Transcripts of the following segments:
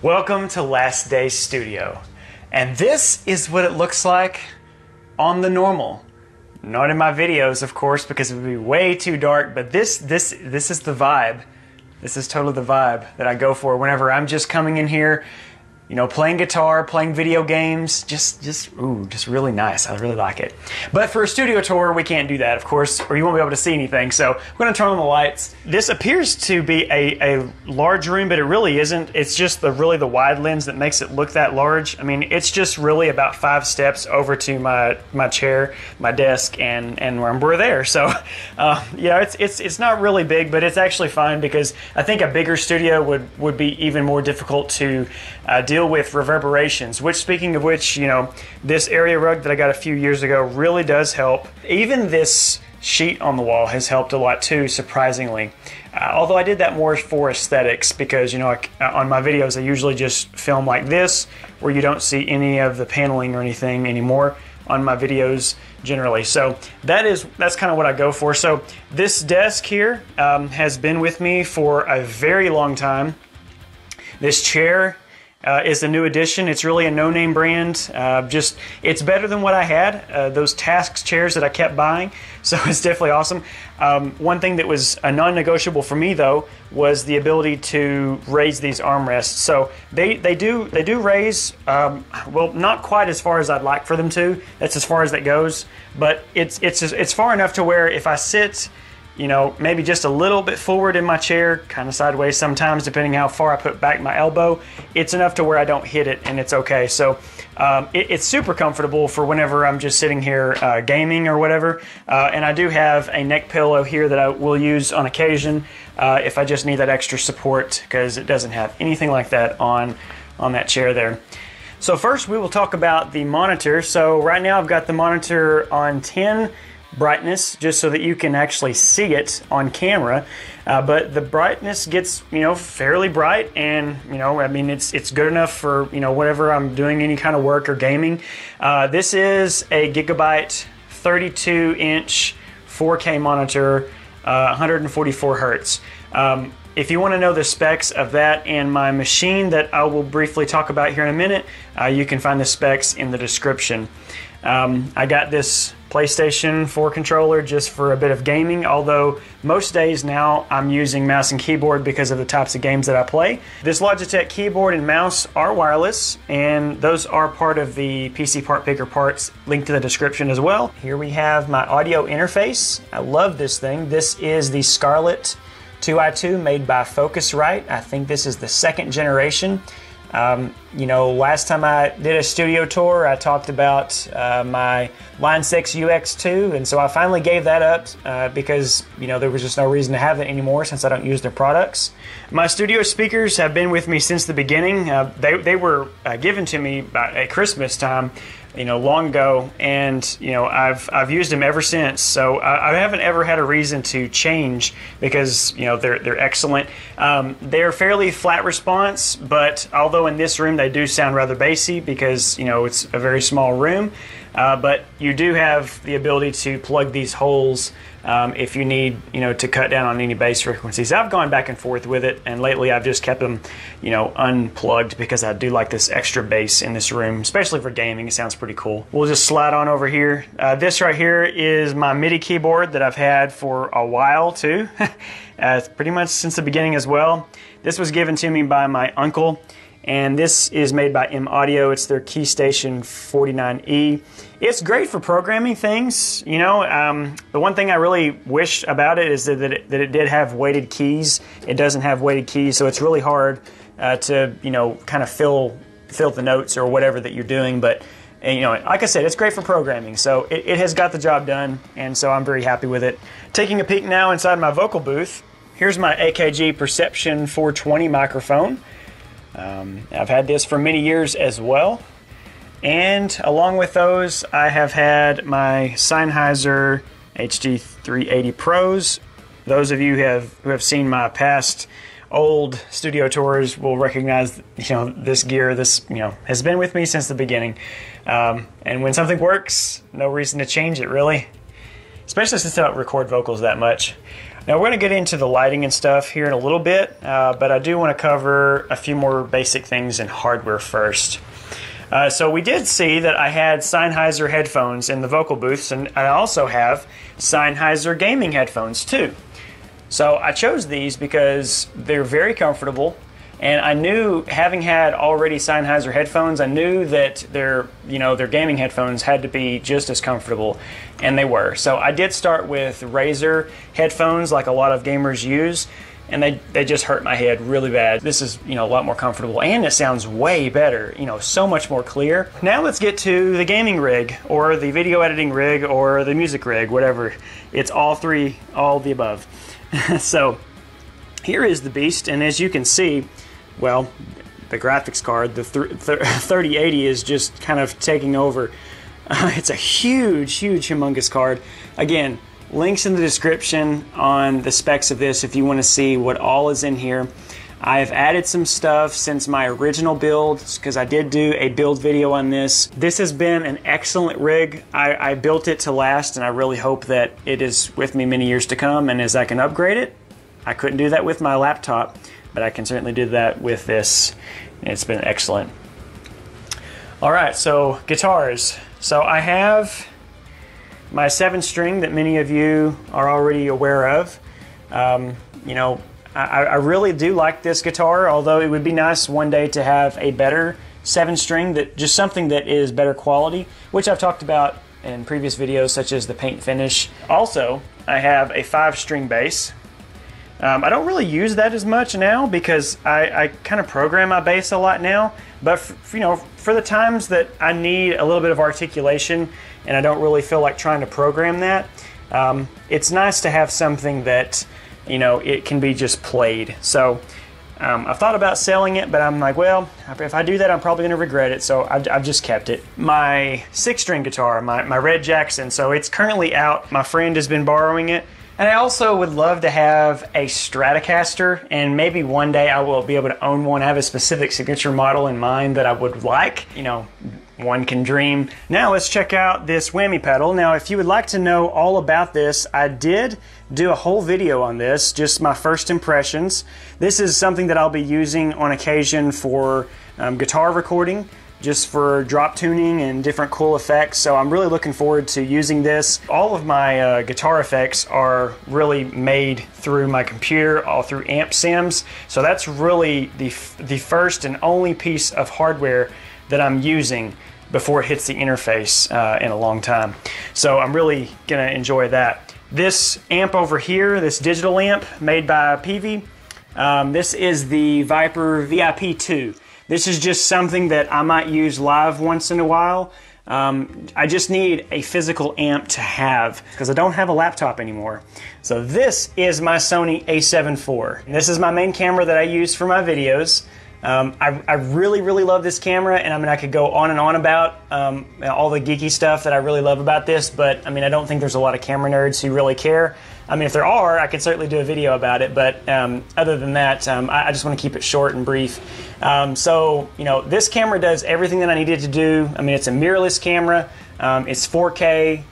Welcome to Last Day Studio, and this is what it looks like on the normal. Not in my videos, of course, because it would be way too dark, but this is the vibe. This is totally the vibe that I go for whenever I'm just coming in here, you know, playing guitar, playing video games, just really nice. I really like it. But for a studio tour, we can't do that, of course, or you won't be able to see anything. So I'm gonna turn on the lights. This appears to be a large room, but it really isn't. It's just really the wide lens that makes it look that large. I mean, it's just really about 5 steps over to my chair, my desk, and we're there. So yeah, it's not really big, but it's actually fine because I think a bigger studio would be even more difficult to deal with reverberations, which, speaking of which, you know, this area rug that I got a few years ago really does help. Even this sheet on the wall has helped a lot too, surprisingly. Although I did that more for aesthetics because, you know, on my videos I usually just film like this where you don't see any of the paneling or anything anymore on my videos generally. So that's kind of what I go for. So this desk here has been with me for a very long time. This chair is a new addition. It's really a no-name brand. It's better than what I had. Those Tasks chairs that I kept buying, so it's definitely awesome. One thing that was a non-negotiable for me though was the ability to raise these armrests. So they do raise, well, not quite as far as I'd like for them to. That's as far as that goes. But it's far enough to where if I sit, you know, maybe just a little bit forward in my chair, kind of sideways sometimes, depending how far I put back my elbow, it's enough to where I don't hit it and it's okay. So it's super comfortable for whenever I'm just sitting here gaming or whatever. And I do have a neck pillow here that I will use on occasion if I just need that extra support, because it doesn't have anything like that on that chair there. So first we will talk about the monitor. So right now I've got the monitor on 10. Brightness, just so that you can actually see it on camera, but the brightness gets, you know, fairly bright, and, you know, I mean, it's good enough for, you know, whenever I'm doing any kind of work or gaming. This is a Gigabyte 32-inch 4K monitor, 144 Hertz. If you want to know the specs of that and my machine that I will briefly talk about here in a minute, you can find the specs in the description. I got this PlayStation 4 controller just for a bit of gaming, although most days now I'm using mouse and keyboard because of the types of games that I play. This Logitech keyboard and mouse are wireless, and those are part of the PC Part Picker parts, linked in the description as well. Here we have my audio interface. I love this thing. This is the Scarlett 2i2 made by Focusrite. I think this is the 2nd generation. You know, last time I did a studio tour, I talked about my Line 6 UX2, and so I finally gave that up because, you know, there was just no reason to have it anymore since I don't use their products. My studio speakers have been with me since the beginning. They were given to me at Christmas time, you know, long ago, and, you know, I've used them ever since. So I haven't ever had a reason to change because, you know, they're excellent. They're fairly flat response, but although in this room they do sound rather bassy because, you know, it's a very small room, but you do have the ability to plug these holes if you need, you know, to cut down on any bass frequencies. I've gone back and forth with it, and lately I've just kept them, you know, unplugged because I do like this extra bass in this room, especially for gaming. It sounds pretty cool. We'll just slide on over here. This right here is my MIDI keyboard that I've had for a while too, pretty much since the beginning as well. This was given to me by my uncle, and this is made by M-Audio. It's their Keystation 49e. It's great for programming things. You know, the one thing I really wish about it is that it did have weighted keys. It doesn't have weighted keys, so it's really hard to, you know, kind of fill the notes or whatever that you're doing. But, you know, like I said, it's great for programming, so it has got the job done, and so I'm very happy with it. Taking a peek now inside my vocal booth, here's my AKG Perception 420 microphone. I've had this for many years as well, and along with those I have had my Sennheiser HD 380 Pros. Those of you who have seen my past old studio tours will recognize, you know, this gear. This, you know, has been with me since the beginning, and when something works, no reason to change it really, especially since I don't record vocals that much. Now we're going to get into the lighting and stuff here in a little bit, but I do want to cover a few more basic things in hardware first. So we did see that I had Sennheiser headphones in the vocal booths, and I also have Sennheiser gaming headphones too. So I chose these because they're very comfortable, and I knew, having had already Sennheiser headphones, I knew that their gaming headphones had to be just as comfortable, and they were. So I did start with Razer headphones, like a lot of gamers use, and they just hurt my head really bad. This is, a lot more comfortable, and it sounds way better, so much more clear. Now let's get to the gaming rig, or the video editing rig, or the music rig, whatever. It's all three, all the above. So here is the beast, and as you can see, well, the graphics card, the 3080 is just kind of taking over. It's a huge, humongous card. Again, links in the description on the specs of this if you want to see what all is in here. I've added some stuff since my original build, because I did do a build video on this. This has been an excellent rig. I built it to last, and I really hope that it is with me many years to come, and as I can upgrade it. I couldn't do that with my laptop, but I can certainly do that with this. It's been excellent. All right, so guitars. So I have my 7-string that many of you are already aware of. I really do like this guitar, although it would be nice one day to have a better 7-string, that just something that is better quality, which I've talked about in previous videos, such as the paint finish. Also, I have a 5-string bass. I don't really use that as much now, because I kind of program my bass a lot now, but for the times that I need a little bit of articulation and I don't really feel like trying to program that, it's nice to have something that, it can be just played. So I've thought about selling it, but I'm like, well, if I do that, I'm probably going to regret it, so I've just kept it. My 6-string guitar, my red Jackson, so it's currently out. My friend has been borrowing it. And I also would love to have a Stratocaster, and maybe one day I will be able to own one. I have a specific signature model in mind that I would like. One can dream. Now let's check out this whammy pedal. Now, if you would like to know all about this, I did do a whole video on this, just my first impressions. This is something that I'll be using on occasion for guitar recording, just for drop tuning and different cool effects. So I'm really looking forward to using this. All of my guitar effects are really made through my computer, all through amp sims. So that's really the first and only piece of hardware that I'm using before it hits the interface in a long time. So I'm really gonna enjoy that. This amp over here, this digital amp made by Peavey, this is the Vypyr VIP-2. This is just something that I might use live once in a while. I just need a physical amp to have, because I don't have a laptop anymore. So this is my Sony A7 IV. And this is my main camera that I use for my videos. I really love this camera, and I could go on and on about all the geeky stuff that I really love about this, but I don't think there's a lot of camera nerds who really care. If there are, I could certainly do a video about it, but other than that, I just want to keep it short and brief. So, this camera does everything that I needed to do. It's a mirrorless camera, it's 4K,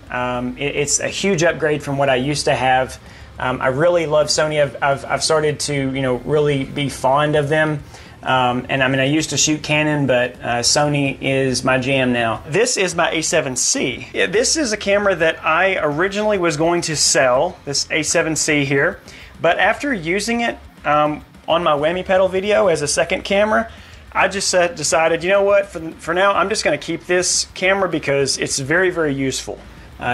it's a huge upgrade from what I used to have. I really love Sony. I've started to, really be fond of them. And I used to shoot Canon, but Sony is my jam now. This is my A7C. Yeah, this is a camera that I originally was going to sell, this A7C here, but after using it on my whammy pedal video as a second camera, I just decided, for now, I'm just gonna keep this camera because it's very, very useful.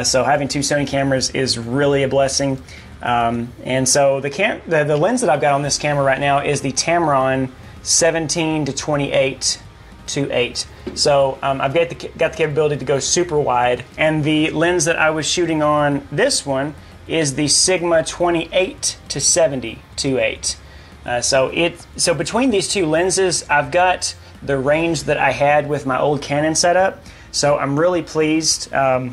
So having two Sony cameras is really a blessing. And so the lens that I've got on this camera right now is the Tamron 17-28 to 8. So I've got the capability to go super wide, and the lens that I was shooting on this one is the Sigma 28-70 to 8. So between these two lenses, I've got the range that I had with my old Canon setup. So I'm really pleased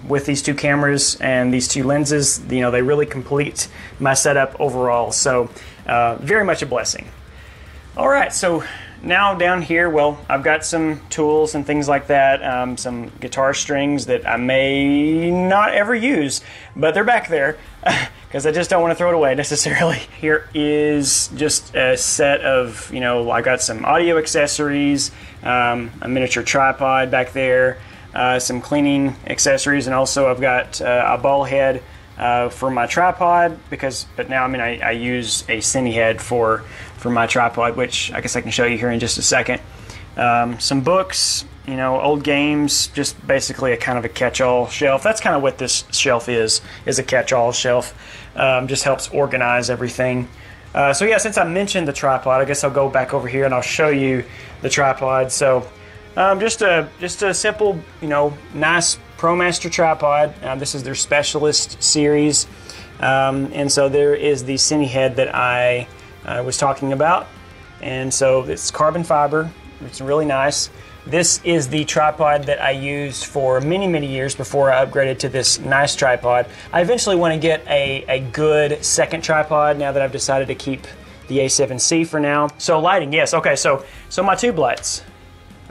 with these two cameras and these two lenses. They really complete my setup overall. So very much a blessing. All right, so now down here, well, I've got some tools and things like that, some guitar strings that I may not ever use, but they're back there. because I just don't want to throw it away necessarily. Here is just a set of, you know, I got some audio accessories, a miniature tripod back there, some cleaning accessories, and also I've got a ball head for my tripod, because I use a Sennheiser head for my tripod, which I guess I can show you here in just a second. Some books, you know, old games, just basically a kind of a catch-all shelf. That's kind of what this shelf is a catch-all shelf. Just helps organize everything. So yeah, since I mentioned the tripod, I guess I'll go back over here and I'll show you the tripod. So just a simple, you know, nice ProMaster tripod. This is their Specialist series, and so there is the Sennheiser head that I was talking about, and so it's carbon fiber. It's really nice. This is the tripod that I used for many, many years before I upgraded to this nice tripod. I eventually want to get a good second tripod now that I've decided to keep the A7C for now. So lighting, yes, okay, so my tube lights.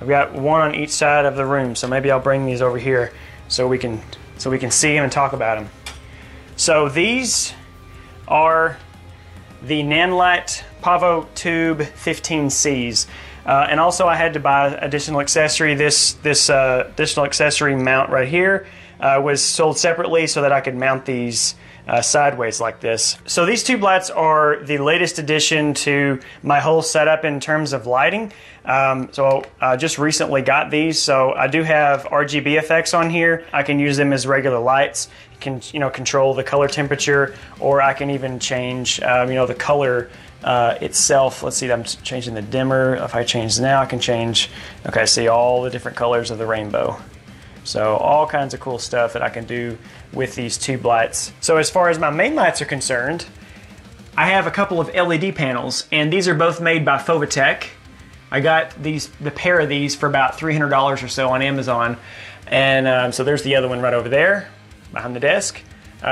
I've got one on each side of the room, so maybe I'll bring these over here so we can see them and talk about them. So these are the Nanlite Pavo Tube 15Cs. And also I had to buy additional accessory. This additional accessory mount right here was sold separately so that I could mount these sideways like this. So these tube lights are the latest addition to my whole setup in terms of lighting. So I just recently got these, so I do have RGB effects on here. I can use them as regular lights. You can, you know, control the color temperature, or I can even change you know, the color itself. Let's see, I'm changing the dimmer. If I change now, I can change, okay, see all the different colors of the rainbow. So all kinds of cool stuff that I can do with these tube lights. So as far as my main lights are concerned, I have a couple of LED panels, and these are both made by Fovitec. I got these, the pair of these, for about $300 or so on Amazon. And so there's the other one right over there behind the desk.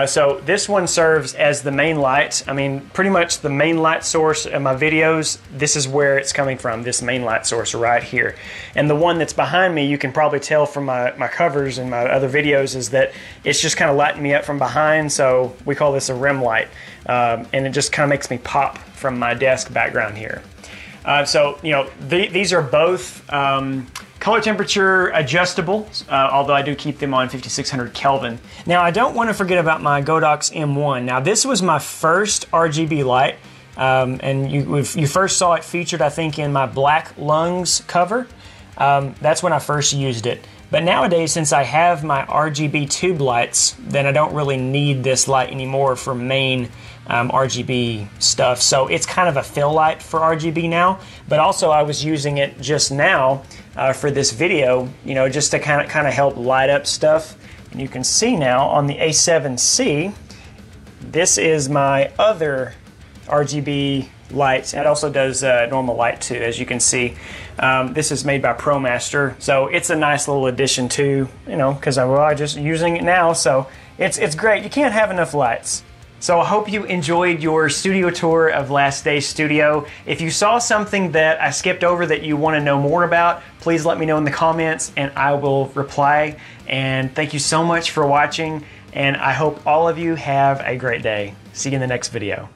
So this one serves as the main light. I mean, pretty much the main light source of my videos, this is where it's coming from, this main light source right here. And the one that's behind me, you can probably tell from my covers and my other videos, is that it's just kind of lighting me up from behind, so we call this a rim light. And it just kind of makes me pop from my desk background here. So, you know, these are both color temperature adjustable, although I do keep them on 5600 Kelvin. Now, I don't want to forget about my Godox M1. Now, this was my first RGB light, and you first saw it featured, I think, in my Black Lungs cover. That's when I first used it. But nowadays, since I have my RGB tube lights, then I don't really need this light anymore for main RGB stuff. So it's kind of a fill light for RGB now, but also I was using it just now for this video, you know, just to kind of help light up stuff. And you can see now on the A7C, this is my other RGB lights. It also does normal light too, as you can see. This is made by ProMaster, so it's a nice little addition too, you know, because I'm just using it now, so it's great. You can't have enough lights. So I hope you enjoyed your studio tour of Last Day Studio. If you saw something that I skipped over that you want to know more about, please let me know in the comments and I will reply. And thank you so much for watching, and I hope all of you have a great day. See you in the next video.